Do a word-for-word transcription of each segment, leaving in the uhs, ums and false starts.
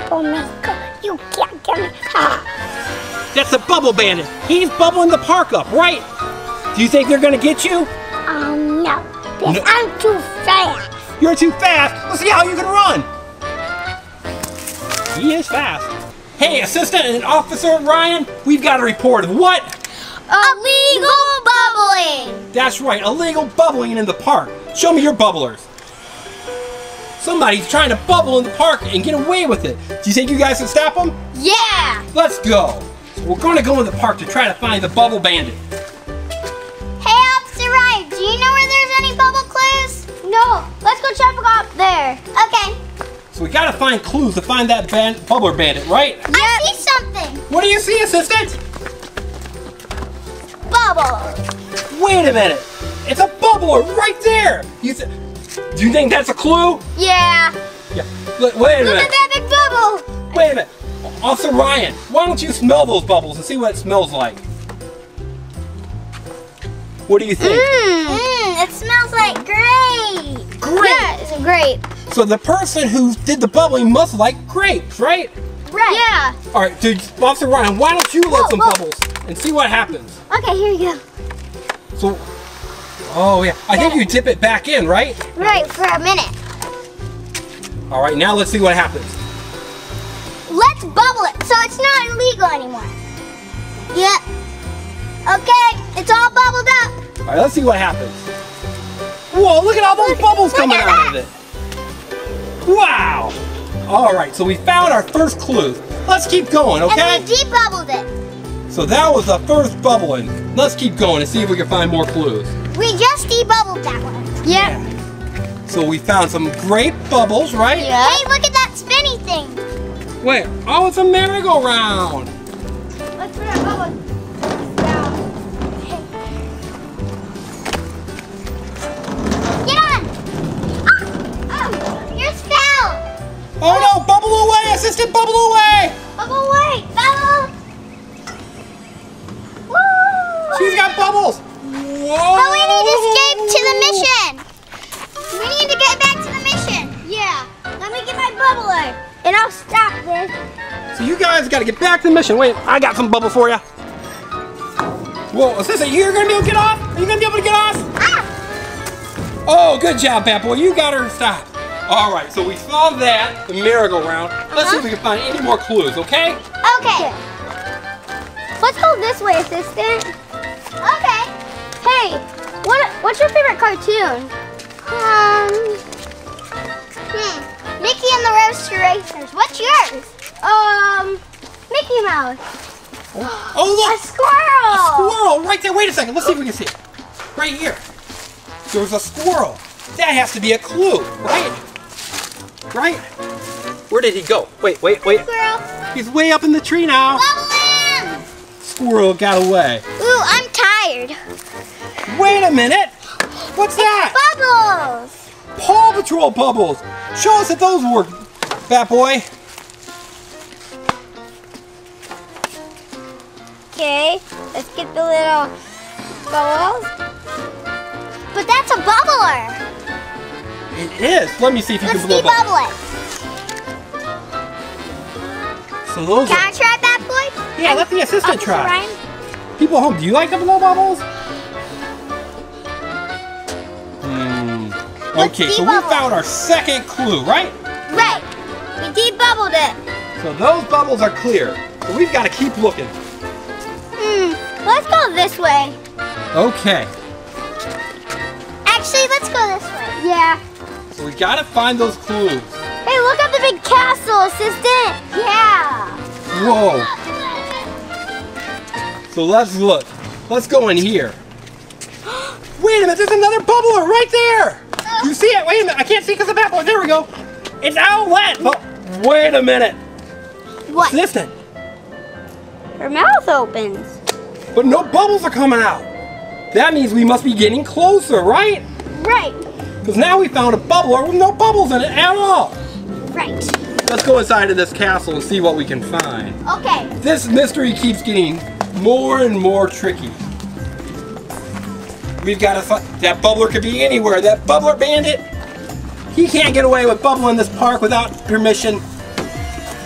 bubble maker. You can't get me. Ah. That's a bubble bandit. He's bubbling the park up, right? Do you think they're gonna get you? Um, no. Because no. I'm too fast. You're too fast? Let's see how you can run. He is fast. Hey, Assistant and Officer Ryan, we've got a report of what? Illegal bubbling. That's right, illegal bubbling in the park. Show me your bubblers. Somebody's trying to bubble in the park and get away with it. Do you think you guys can stop them? Yeah! Let's go. So we're going to go in the park to try to find the bubble bandit. Hey, Officer Ryan, do you know where there's any bubble clues? No, let's go check up there. Okay. So we got to find clues to find that band bubbler bandit, right? Yep. I see something. What do you see, Assistant? Bubble. Wait a minute. It's a bubbler right there. You th Do you think that's a clue? Yeah. Yeah. Wait a minute. Look at that big bubble. Wait a minute. Officer Ryan, why don't you smell those bubbles and see what it smells like? What do you think? Mmm. Mm, it smells like grape. Grape. Yeah, it's a grape. So the person who did the bubbling must like grapes, right? Right. Yeah. All right, dude, Officer Ryan, why don't you let whoa, some whoa. bubbles and see what happens? Okay, here you go. So. Oh, yeah. I think you dip it back in, right? Right, for a minute. All right, now let's see what happens. Let's bubble it so it's not illegal anymore. Yep. Okay, it's all bubbled up. All right, let's see what happens. Whoa, look at all those bubbles coming out of it. Wow. All right, so we found our first clue. Let's keep going, okay? And we de-bubbled it. So that was the first bubbling. Let's keep going and see if we can find more clues. We just de-bubbled that one. Yep. Yeah. So we found some grape bubbles, right? Yeah. Hey, look at that spinny thing. Wait, oh, it's a merry-go-round. Let's put our bubble down. Get on. Ah. Oh, yours fell. Oh, oh, no, bubble away, Assistant, bubble away. Bubble away, bubble. Woo. She's got bubbles. Whoa. But we need to escape to the mission. We need to get back to the mission. Yeah. Let me get my bubbler. And I'll stop this. So you guys got to get back to the mission. Wait, I got some bubble for you. Whoa, Assistant, you're going to be able to get off? Are you going to be able to get off? Ah. Oh, good job, BatBoy. You got her to stop. All right, so we saw that, the merry-go-round. Let's uh-huh. see if we can find any more clues, okay? Okay. Let's go this way, Assistant. Okay. Hey, what what's your favorite cartoon? Um, hmm, Mickey and the Roadster Racers. What's yours? Um, Mickey Mouse. Oh, oh look! A squirrel. A squirrel right there. Wait a second. Let's see if we can see it. Right here. There's a squirrel. That has to be a clue, right? Right? Where did he go? Wait, wait, wait. Squirrel. He's way up in the tree now. Bubble him! Squirrel got away. Ooh, I'm tired. Wait a minute! What's it's that? Bubbles! Paw Patrol bubbles! Show us if those work, BatBoy. Okay, let's get the little bubbles. But that's a bubbler! It is! Let me see if you let's can blow it. Let's so those. Can are... I try, BatBoy? Yeah, I'm... let the assistant Officer try. Ryan? People at home, do you like the blow bubbles? Okay, so we found our second clue, right? Right. We de-bubbled it. So those bubbles are clear. So we've got to keep looking. Hmm. Let's go this way. Okay. Actually, let's go this way. Yeah. So we got to find those clues. Hey, look at the big castle, Assistant. Yeah. Whoa. So let's look. Let's go in here. Wait a minute. There's another bubbler right there. You see it? Wait a minute. I can't see because of that one. There we go. It's outlet. But wait a minute. What? Listen. Her mouth opens. But no bubbles are coming out. That means we must be getting closer, right? Right. Because now we found a bubbler with no bubbles in it at all. Right. Let's go inside of this castle and see what we can find. Okay. This mystery keeps getting more and more tricky. We've got to find, that bubbler could be anywhere. That bubbler bandit, he can't get away with bubbling this park without permission.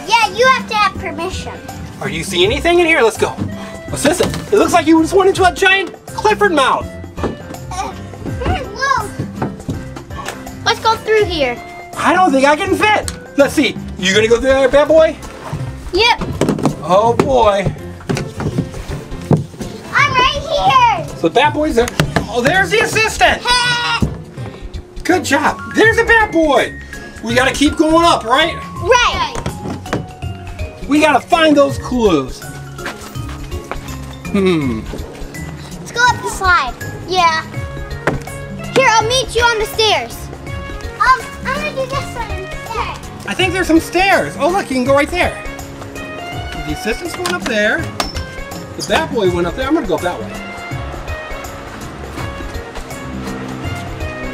Yeah, you have to have permission. Are you seeing anything in here? Let's go. What's this? It looks like you just went into a giant Clifford mouth. Uh, whoa. Let's go through here. I don't think I can fit. Let's see. You gonna go through there, bad boy? Yep. Oh boy. I'm right here. So bad boy's there. Oh, there's the assistant. Good job. There's the bad boy. We gotta keep going up, right? Right. We gotta find those clues. Hmm. Let's go up the slide. Yeah. Here, I'll meet you on the stairs. Um, I'm gonna do this one instead. I think there's some stairs. Oh look, you can go right there. The assistant's going up there. The bat boy went up there. I'm gonna go up that way.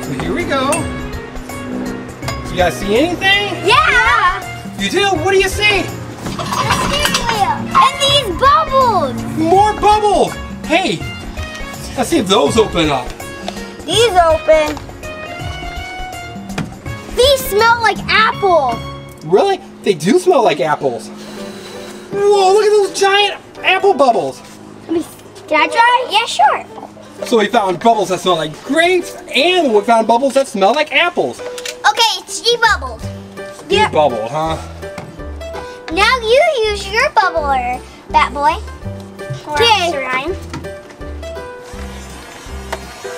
So here we go. You guys see anything? Yeah. You do? What do you see? The steering wheel. And these bubbles. More bubbles. Hey, let's see if those open up. These open. These smell like apple. Really? They do smell like apples. Whoa, look at those giant apple bubbles. Can I try? Yeah, sure. So we found bubbles that smell like grapes, and we found bubbles that smell like apples. Okay, it's de-bubbled. De-bubbled, huh? Now you use your bubbler, BatBoy. Okay.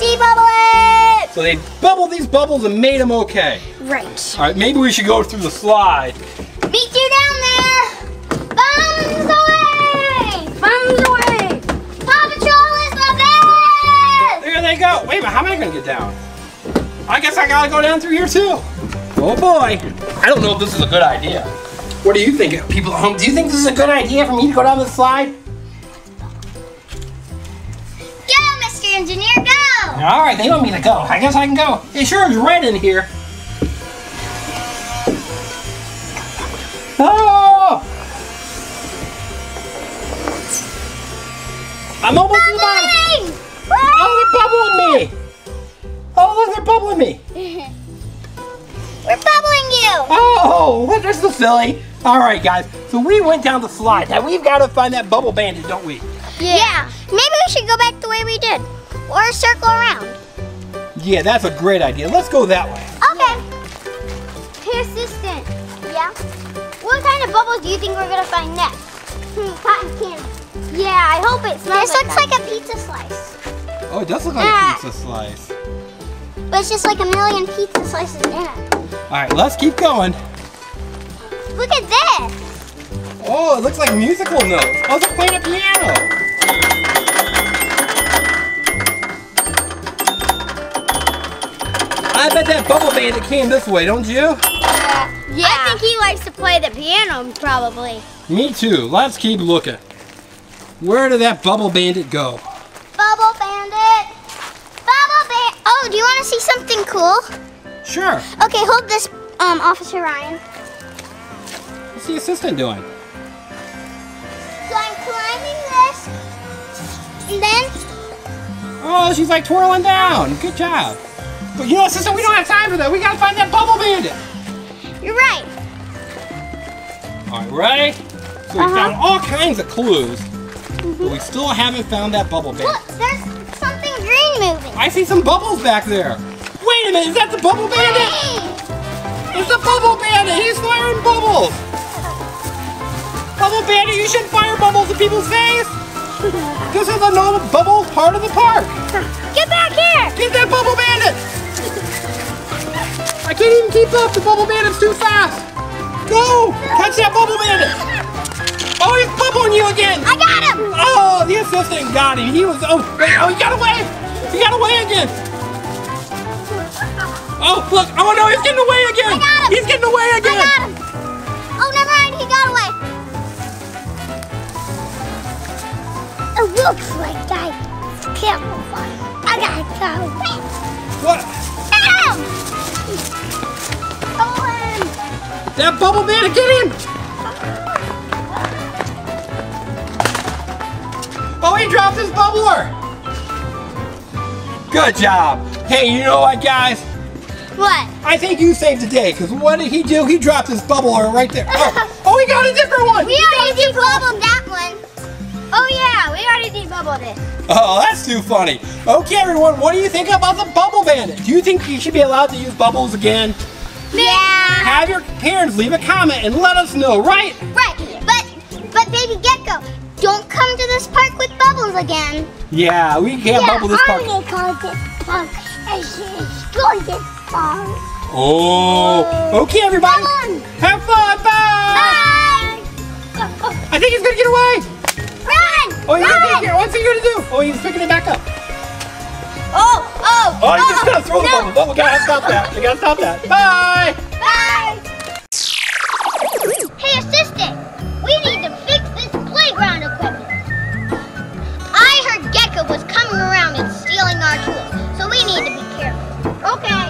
De-bubble it! So they bubbled these bubbles and made them okay. Right. All right, maybe we should go through the slide. Meet you down there! Bombs away! Bombs away! Paw Patrol is the best! There they go. Wait, but how am I going to get down? I guess I gotta go down through here too. Oh boy. I don't know if this is a good idea. What do you think, people at home? Do you think this is a good idea for me to go down the slide? Go, Mister Engineer, go! All right, they want me to go. I guess I can go. It sure is red in here. Oh! I'm almost in the bottom. Oh, they're bubbling me! Oh, look, they're bubbling me. We're bubbling you! Oh, what is the silly? All right, guys, so we went down the slide. Now we've got to find that bubble bandit, don't we? Yeah. yeah. Maybe we should go back the way we did, or circle around. Yeah, that's a great idea. Let's go that way. Okay. Hey, assistant. Yeah? What kind of bubbles do you think we're going to find next? Hmm, cotton candy. Yeah, I hope it smells This like looks that. like a pizza slice. Oh, it does look like uh, a pizza slice. But it's just like a million pizza slices in it. All right, let's keep going. Look at this. Oh, it looks like musical notes. Oh, they're playing a piano. I bet that bubble bandit came this way, don't you? Yeah. yeah. I think he likes to play the piano, probably. Me too. Let's keep looking. Where did that bubble bandit go? Bubble bandit. Bubble bandit. Oh, do you want to see something cool? Sure. Okay, hold this, um, Officer Ryan. What's the assistant doing? So I'm climbing this, and then... Oh, she's like twirling down. Good job. But you know, assistant, we don't have time for that. We gotta find that bubble bandit. You're right. All right, ready? So we uh-huh. found all kinds of clues, mm-hmm. but we still haven't found that bubble bandit. Look, there's something green moving. I see some bubbles back there. Wait a minute, is that the bubble bandit? Hey. It's the bubble bandit, he's firing bubbles. Bubble bandit, you shouldn't fire bubbles in people's face. This is a non-bubble part of the park. Get back here. Get that bubble bandit. I can't even keep up, the bubble bandit's too fast. Go, catch that bubble bandit. Oh, he's bubbling you again. I got him. Oh, the assistant got him. He was, oh, wait, oh, he got away. He got away again. Oh, look. Oh, no, he's getting away again. I got him. He's getting away again. I got him. Oh, never mind. He got away. It looks like I can't find him. I got to go. What? Get him. Hold him. That bubble bandit, get him. Oh, he dropped his bubbler. Good job. Hey, you know what, guys? What? I think you saved the day, because what did he do? He dropped his bubbler right there. Oh, oh, we got a different one. We, we already debubbled that one. Oh yeah, we already debubbled it. Oh, that's too funny. Okay, everyone, what do you think about the bubble bandit? Do you think you should be allowed to use bubbles again? Yeah. Have your parents leave a comment and let us know, right? Right, but but Baby Gekko, don't come to this park with bubbles again. Yeah, we can't yeah, bubble this park. I'm gonna call this park. It's going to fall. Oh, okay, everybody. Have fun. Bye. Bye. I think he's going to get away. Run. Oh, he's going to get What's he going to do? Oh, he's picking it back up. Oh, oh. Oh, he's just going to throw the bubble. But we got to stop that. We got to stop that. Bye. Bye. Hey, assistant. We need to fix this playground equipment. I heard Gekko was coming around and stealing our tools, so we need to be careful. Okay.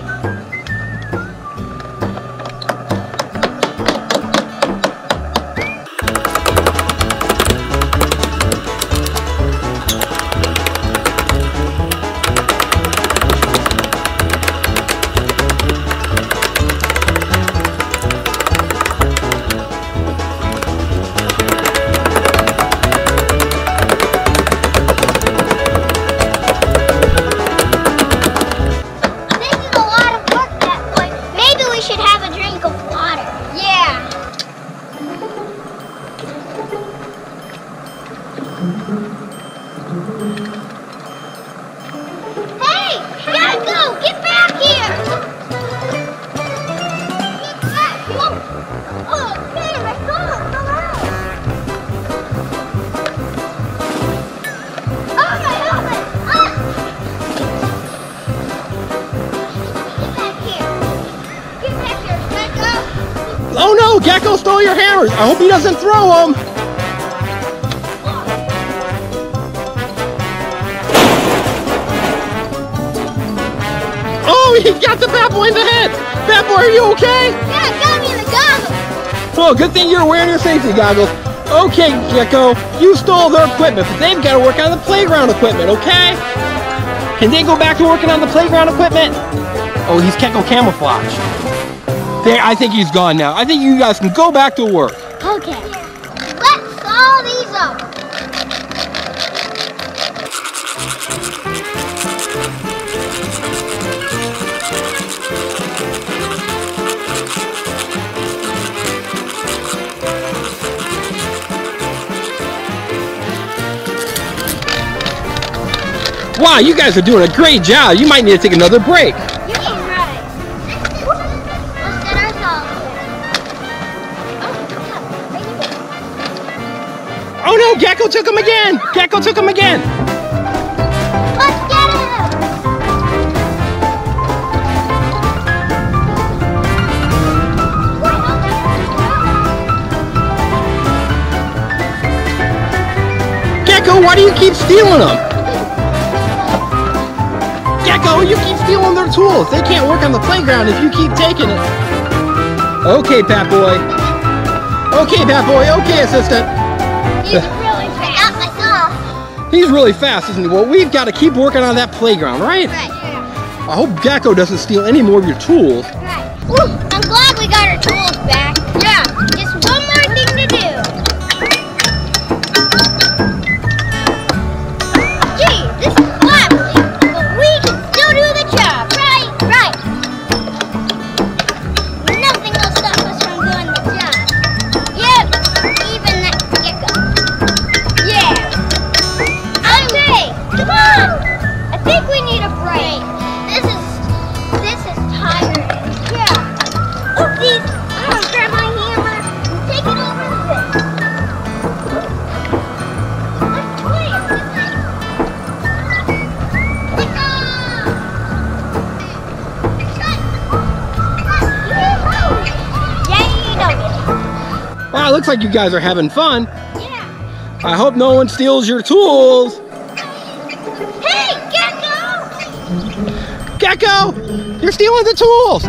Gekko stole your hammers. I hope he doesn't throw them. Oh, he got the BatBoy in the head. BatBoy, are you okay? Yeah, I got me in the goggles. Well, good thing you're wearing your safety goggles. Okay, Gekko, you stole their equipment, but they've got to work on the playground equipment, okay? Can they go back to working on the playground equipment? Oh, he's Gekko camouflage. There, I think he's gone now. I think you guys can go back to work. Okay. Let's saw these up. Wow, you guys are doing a great job. You might need to take another break. Oh no, Gekko took him again! Gekko took him again! Let's get him! Gekko, why do you keep stealing them? Gekko, you keep stealing their tools! They can't work on the playground if you keep taking it! Okay, BatBoy. Okay, BatBoy. Okay, assistant. He's really fast. He's really fast, isn't he? Well, we've got to keep working on that playground, right? Right. Yeah. I hope Gekko doesn't steal any more of your tools. Right. Ooh, I'm glad we got our tools back. Yeah. Just one more thing to do. Gee, this is wobbly, but we can still do the job, right? Right. Nothing will stop us from doing the job. Yep. Even that Gekko. Come on! I think we need a break. This is this is tiring. Yeah. Oh, these. I'm gonna grab my hammer and take it over with it. Let's play. Let's play. Wow, it looks like you guys are having fun. Yeah. I hope no one steals your tools. Gekko, you're stealing the tools.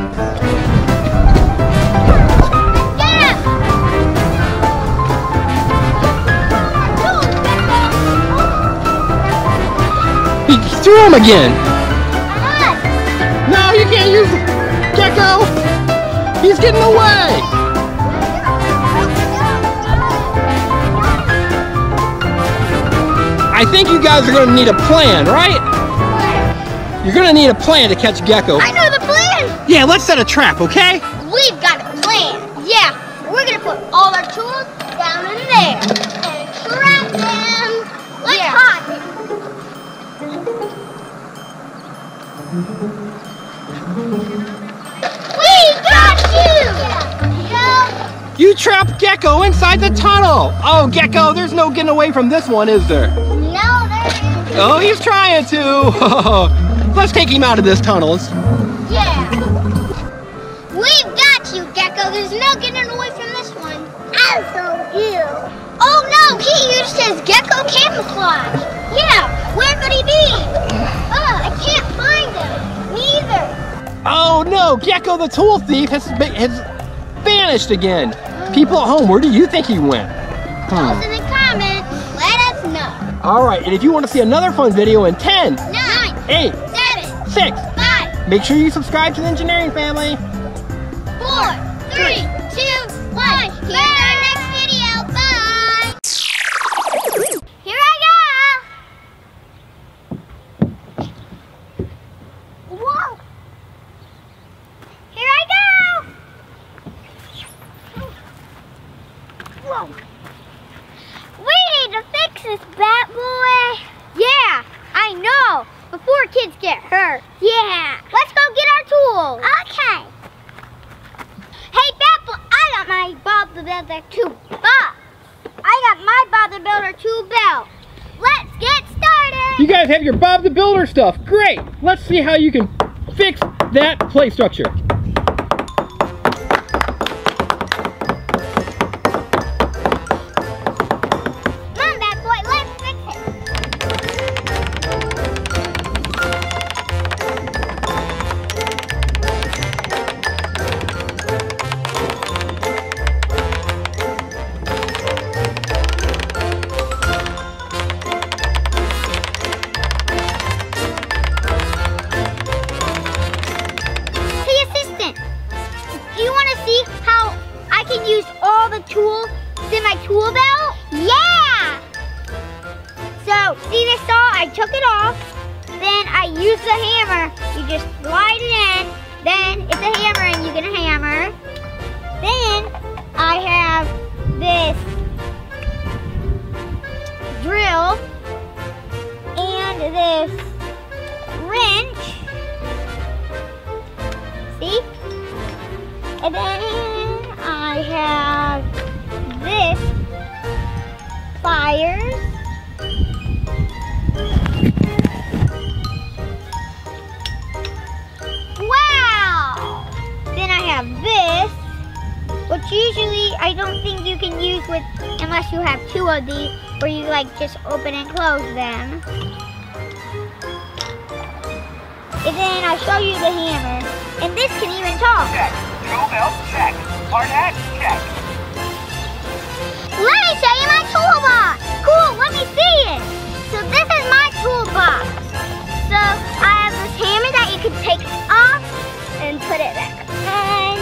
Get up. He threw him again. No, you can't use it. Gekko, he's getting away. I think you guys are going to need a plan, right? You're going to need a plan to catch Gekko. I know the plan! Yeah, let's set a trap, okay? We've got a plan, yeah. We're going to put all our tools down in there and trap them. Let's yeah. hide it. We got you! Yeah. You trapped Gekko inside the tunnel. Oh, Gekko, there's no getting away from this one, is there? No, there isn't. Oh, he's trying to. Let's take him out of this tunnel. Yeah. We've got you, Gekko. There's no getting away from this one. I saw you. Oh no, he used his Gekko camouflage. Yeah, where could he be? Oh, I can't find him. Neither. Oh no, Gekko the tool thief has, has vanished again. Mm. People at home, where do you think he went? Hmm. Post in the comments. Let us know. All right, and if you want to see another fun video in ten, nine, eight, seven, six, five, make sure you subscribe to the Engineering Family. Four, three, two, one. Here's our next video. Bye. Here I go. Whoa. Here I go. Whoa. We need to fix this, BatBoy. Yeah, I know. Before kids get hurt. Yeah. Let's go get our tools. Okay. I got my Bob the Builder two Bob. I got my Bob the Builder two Bell. Let's get started. You guys have your Bob the Builder stuff. Great. Let's see how you can fix that play structure. This wrench, see, and then I have this pliers, wow, then I have this, which usually I don't think you can use with, unless you have two of these, where you like just open and close them. And then I'll show you the hammer. And this can even talk. Check. Drill belt, check. Hard hat, check. Let me show you my toolbox. Cool, let me see it. So this is my toolbox. So I have this hammer that you can take off and put it back on.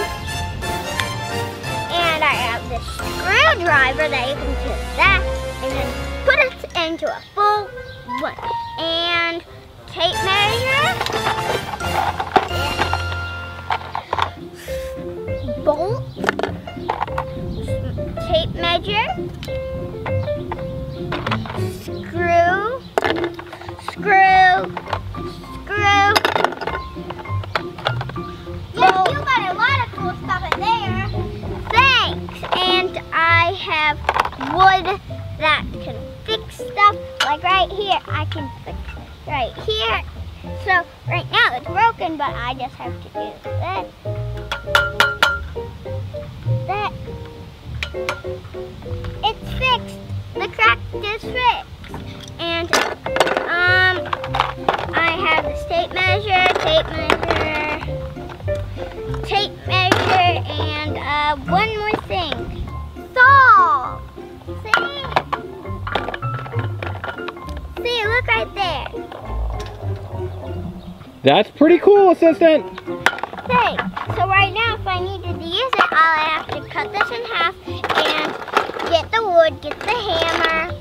And I have this screwdriver that you can take that and then put it into a full one. And tape measure. Bolt, tape measure, screw, screw, screw. Yeah, you got a lot of cool stuff in there. Thanks. And I have wood that can fix stuff. Like right here, I can fix it right here. So right now it's broken, but I just have to do that. That. It's fixed. The crack is fixed. And um, I have this tape measure, tape measure, tape measure, and uh, one more thing. Saw. See? See, look right there. That's pretty cool, assistant. Okay, so right now if I needed to use it, I'll have to cut this in half and get the wood, get the hammer,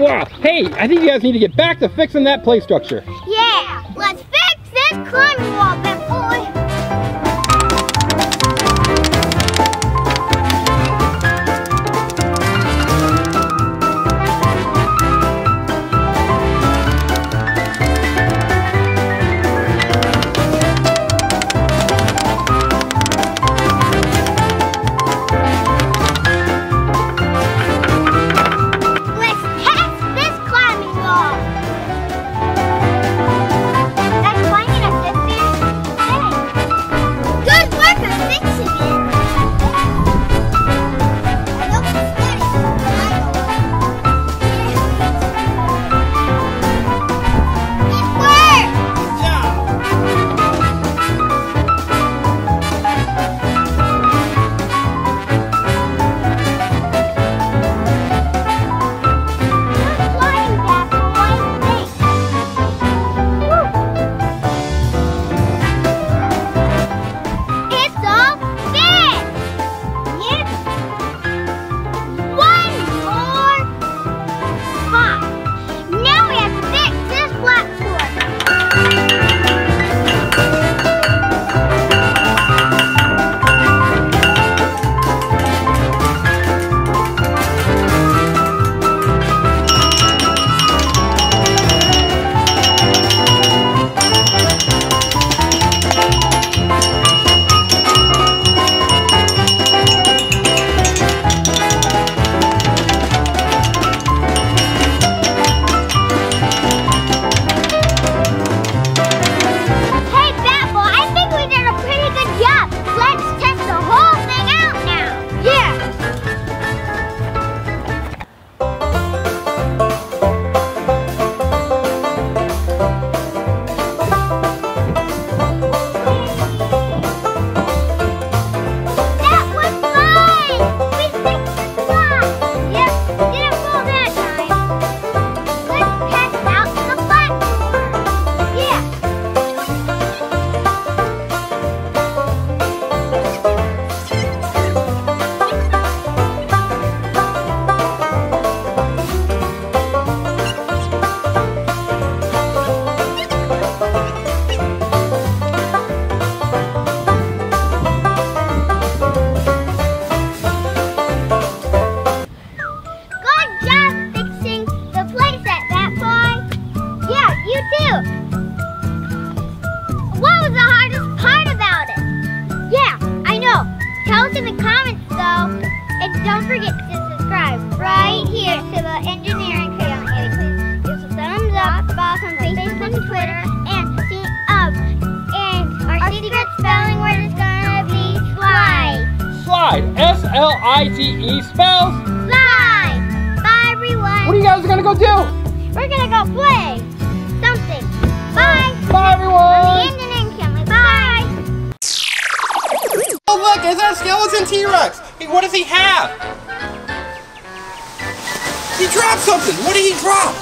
Wow, hey, I think you guys need to get back to fixing that play structure. Yeah, let's fix this climbing wall, BatBoy. S L I T E spells slide. Bye, everyone. What are you guys gonna go do? We're gonna go play something. Bye. Bye, everyone. The Engineering Family. Bye. Oh, look, it's our skeleton T-Rex. Hey, what does he have? He dropped something. What did he drop?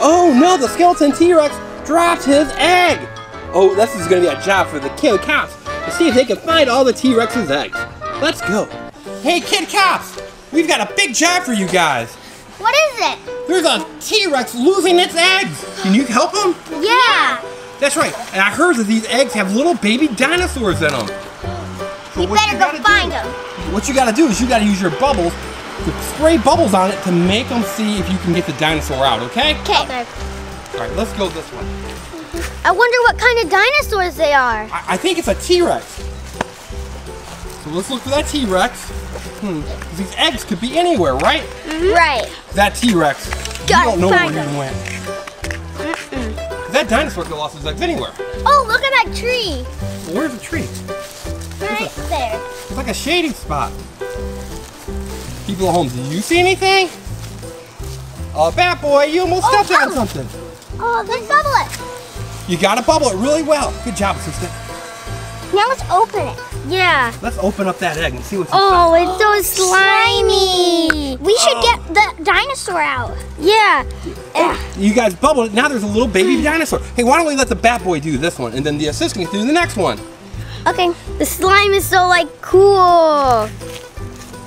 Oh, no, the skeleton T-Rex dropped his egg. Oh, this is gonna be a job for the kid cops. To see if they can find all the T-Rex's eggs. Let's go. Hey, Kid Cops! We've got a big job for you guys. What is it? There's a T-Rex losing its eggs. Can you help them? Yeah. That's right. And I heard that these eggs have little baby dinosaurs in them. So you better you go find do, them. What you gotta do is you gotta use your bubbles to spray bubbles on it to make them see if you can get the dinosaur out, okay? Okay. All right, let's go this one. I wonder what kind of dinosaurs they are. I, I think it's a T-Rex. So let's look for that T-Rex. Hmm. These eggs could be anywhere, right? Mm-hmm. Right. That T-Rex. You don't know where he went. Mm-mm. That dinosaur could have lost his eggs anywhere. Oh, look at that tree. Well, where's the tree? Right a, there. It's like a shading spot. People at home, do you see anything? Oh, BatBoy, you almost oh, stepped oh. on something. Oh, let's bubble it. You gotta bubble it really well. Good job, assistant. Now let's open it. Yeah. Let's open up that egg and see what's inside. Oh, it's so slimy. We should oh. get the dinosaur out. Yeah. Oh, you guys bubbled it. Now there's a little baby dinosaur. Hey, why don't we let the BatBoy do this one, and then the assistant can do the next one. Okay. The slime is so, like, cool.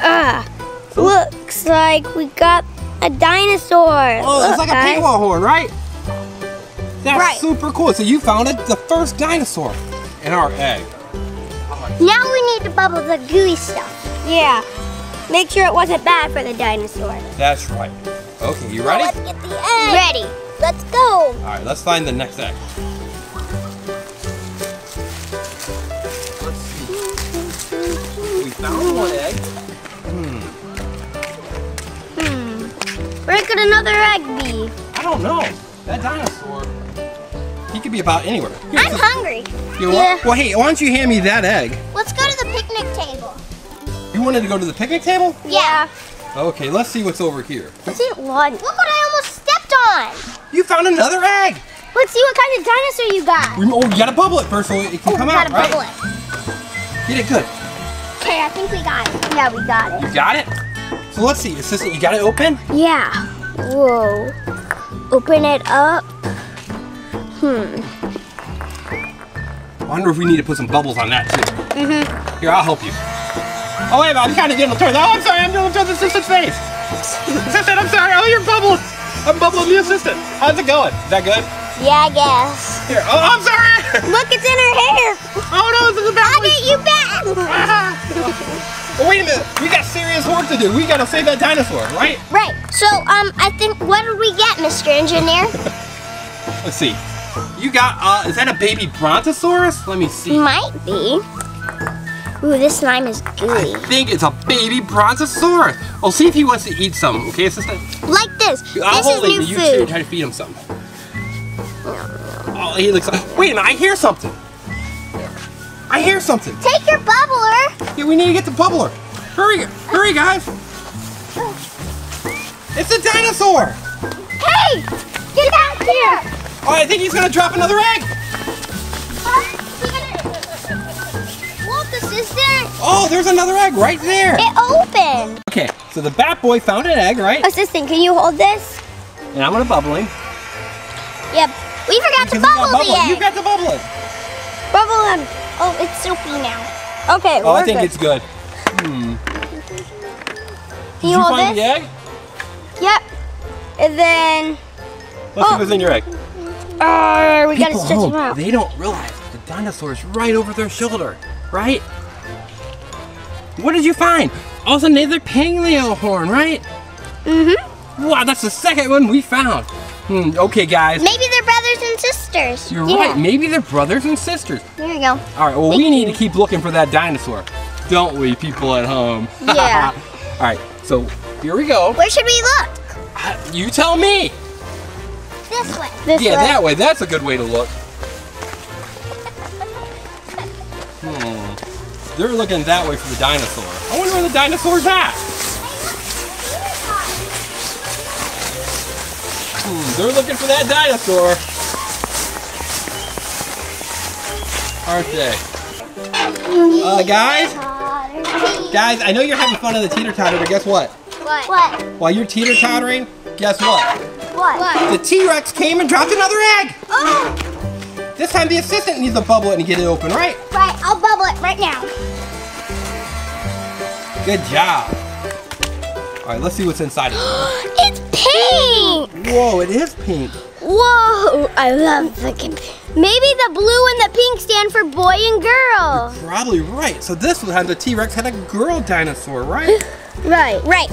Ugh. Looks like we got a dinosaur. Oh, Look, it's like guys. a paintball horn, right? That's right. super cool. So you found it, the first dinosaur in our egg. Now we need to bubble the gooey stuff. Yeah. Make sure it wasn't bad for the dinosaur. That's right. Okay, you ready? Now let's get the egg. Ready. Let's go. All right, let's find the next egg. Let's see. We found one egg. Hmm. Hmm. Where could another egg be? I don't know. That dinosaur, he could be about anywhere. Here, I'm hungry. You know yeah. Well, hey, why don't you hand me that egg? Let's go to the picnic table. You wanted to go to the picnic table? Yeah. Okay, let's see what's over here. Is it one? Look what I almost stepped on. You found another egg. Let's see what kind of dinosaur you got. We, oh, you gotta bubble it first so it can oh, come out, right? Gotta bubble it. Get it good. Okay, I think we got it. Yeah, we got it. You got it? So let's see. Is this, you got it open? Yeah. Whoa. Open it up. Hmm. I wonder if we need to put some bubbles on that too. Mm-hmm. Here, I'll help you. Oh wait, I'm kind of getting a turn. Oh, I'm sorry, I'm doing the assistant's face. Assistant, I'm sorry. Oh, you're bubbles. I'm bubbling the assistant. How's it going? Is that good? Yeah, I guess. Here. Oh, I'm sorry. Look, it's in her hair. Oh no, it's in the back. I'll get you back. Well, wait a minute. We got serious work to do. We gotta save that dinosaur, right? Right. So, um, I think what did we get, Mister Engineer? Let's see. You got uh, is that a baby brontosaurus? Let me see. Might be. Ooh, this slime is gooey. I think it's a baby brontosaurus. I'll see if he wants to eat some, okay, assistant? Like this. I'll this hold is him. New you food. Two try to feed him something. Oh, he looks like. Wait a minute! I hear something. I hear something. Take your bubbler. Yeah, we need to get the bubbler. Hurry, hurry, guys! It's a dinosaur. Hey, get out here! Oh, I think he's gonna drop another egg. Oh, there's another egg right there. It opened. Okay, so the BatBoy found an egg, right? Assistant, can you hold this? And I'm gonna bubble him. Yep, we forgot to bubble the egg. You got to bubble it. Bubble him. Oh, it's soapy now. Okay, oh, we're good. Oh, I think good. it's good. Hmm. Can Did you, you hold find this? the egg? Yep. And then. Let's oh. see what's in your egg. Uh, we People gotta stretch home, them out. They don't realize the dinosaur is right over their shoulder, right? What did you find? Also, another paleo horn, right? Mm-hmm. Wow, that's the second one we found. Hmm, okay, guys. Maybe they're brothers and sisters. You're yeah. right. Maybe they're brothers and sisters. There you go. All right, well, Thank we need you. to keep looking for that dinosaur, don't we, people at home? Yeah. All right, so here we go. Where should we look? Uh, you tell me. This way. This yeah, way. that way. That's a good way to look. They're looking that way for the dinosaur. I wonder where the dinosaur's at. Hmm, they're looking for that dinosaur. Aren't they? Uh, guys? Guys, I know you're having fun in the teeter-totter, but guess what? What? What? While you're teeter-tottering, guess what? What? What? The T-Rex came and dropped another egg. Oh! This time the assistant needs to bubble it and get it open, right? Right, I'll bubble it right now. Good job. All right, let's see what's inside of it. It's pink! Whoa, it is pink. Whoa, I love the pink. Maybe the blue and the pink stand for boy and girl. You're probably right. So this time the T-Rex had a girl dinosaur, right? Right. Right.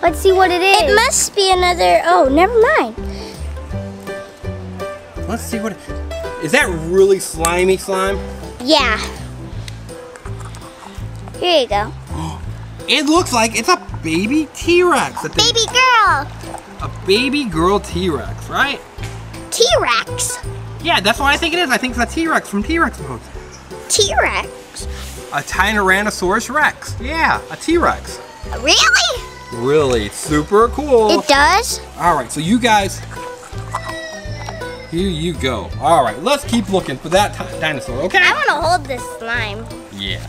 Let's see what it is. It must be another, oh, never mind. Let's see what, is that really slimy slime? Yeah. Here you go. It looks like it's a baby T-Rex. A baby girl. A baby girl T-Rex, right? T-Rex? Yeah, that's what I think it is. I think it's a T-Rex from T-Rex Mode. T-Rex? A Tyrannosaurus Rex. Yeah, a T-Rex. Really? Really, super cool. It does? All right, so you guys, here you go. All right, let's keep looking for that dinosaur, okay? I want to hold this slime. Yeah.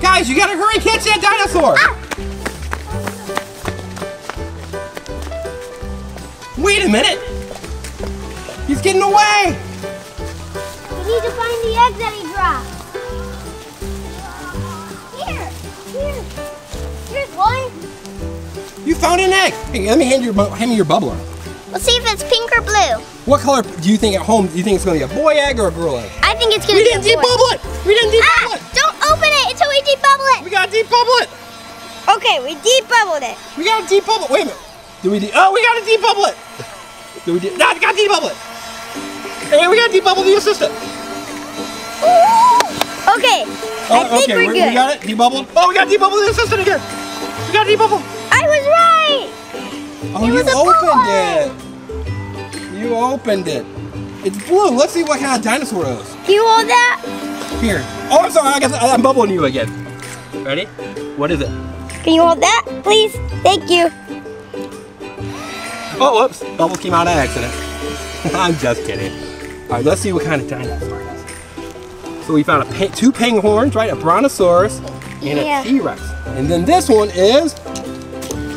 Guys, you gotta hurry catch that dinosaur. Ah. Wait a minute! He's getting away! We need to find the eggs that he dropped. Here! Here! Here's one! You found an egg! Hey, let me hand, your, hand me your bubbler. Let's see if it's pink or blue. What color do you think at home? Do you think it's going to be a boy egg or a girl egg? I think it's going to be a boy. We didn't debubble it! We didn't debubble it! Don't open it until we debubble it! We got to debubble it! Okay, we debubbled it. We got to debubble it. Wait a minute. Do we de Oh, we got to debubble it! Do we de No, we got to debubble it! Hey, we got to debubble the assistant. Ooh. Okay, oh, I think okay, we're, we're good. We got it? Debubbled? Oh, we got to debubble the assistant again! We got to debubble! I was right! Oh, it you was a opened boy. it! You opened it. It's blue. Let's see what kind of dinosaur it is. Can you hold that? Here. Oh, I'm sorry. I got the, I'm bubbling you again. Ready? What is it? Can you hold that, please? Thank you. Oh, whoops. Bubble came out of accident. I'm just kidding. All right, let's see what kind of dinosaur it is. So we found a two penguins, right? A brontosaurus and yeah. a T-Rex. And then this one is...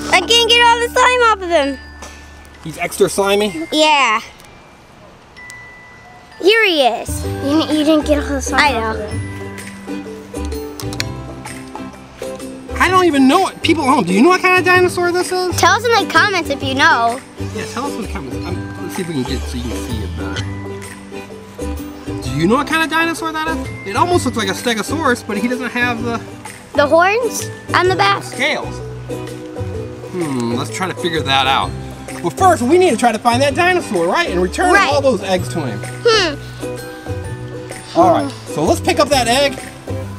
I can't get all the slime off of him. He's extra slimy? Yeah. Here he is. You, you didn't get all the slime I off know. Of him. I don't even know what people own. Do you know what kind of dinosaur this is? Tell us in the comments if you know. Yeah, tell us in the comments. I'm, let's see if we can get so you can see it better. You know what kind of dinosaur that is? It almost looks like a stegosaurus, but he doesn't have the... The horns on the back? Scales. Hmm, let's try to figure that out. Well, first, we need to try to find that dinosaur, right? And return right. all those eggs to him. Hmm. All right, so let's pick up that egg.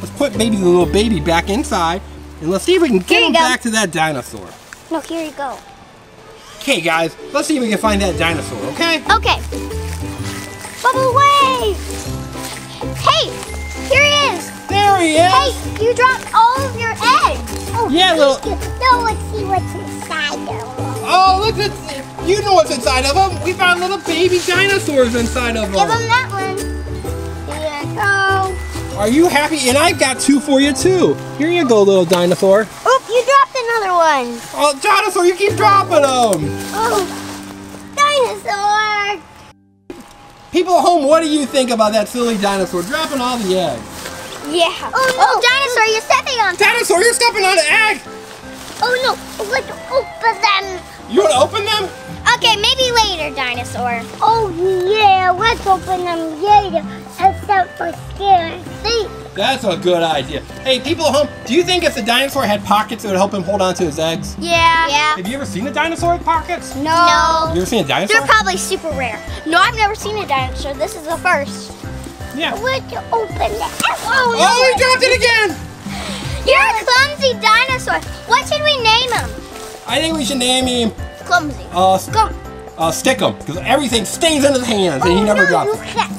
Let's put baby, the little baby back inside, and let's see if we can get him go. back to that dinosaur. No, here you go. Okay, guys, let's see if we can find that dinosaur, okay? Okay. Bubble away! Hey, here he is. There he is. Hey, you dropped all of your eggs. Oh, yeah, little. No, let's see what's inside of them. Oh, look at you know what's inside of them. We found little baby dinosaurs inside of them. Give them that one. There you go. Are you happy? And I've got two for you too. Here you go, little dinosaur. Oop, you dropped another one. Oh, dinosaur, you keep dropping them. Oh, dinosaur. People at home, what do you think about that silly dinosaur dropping all the eggs? Yeah. Oh no, oh, dinosaur, you're stepping on. Dinosaur, you're stepping on an egg. Oh no, I'd like to open them. You want to open them? Okay, maybe later, dinosaur. Oh yeah, let's open them later. Except for scary things. That's a good idea. Hey, people at home, do you think if the dinosaur had pockets, it would help him hold on to his eggs? Yeah. Yeah. Have you ever seen a dinosaur with pockets? No. No. You ever seen a dinosaur? They're probably super rare. No, I've never seen a dinosaur. This is the first. Yeah. Would you open that? Oh, no oh we dropped it again. You're a clumsy dinosaur. What should we name him? I think we should name him... Clumsy. Uh, Scum. Uh, Stickum, because everything stays in his hands oh, and he never no, drops it. Can't.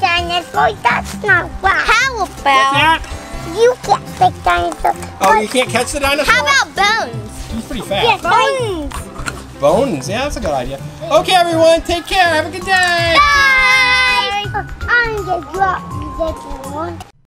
Dinosaur, that's not right. How about that? You can't pick dinosaur. Oh, you can't catch the dinosaur? How about Bones? He's pretty fast. Yes, Bones. Bones, yeah, that's a good idea. Okay, everyone, take care. Have a good day. Bye. Bye. I'm going to drop you this one.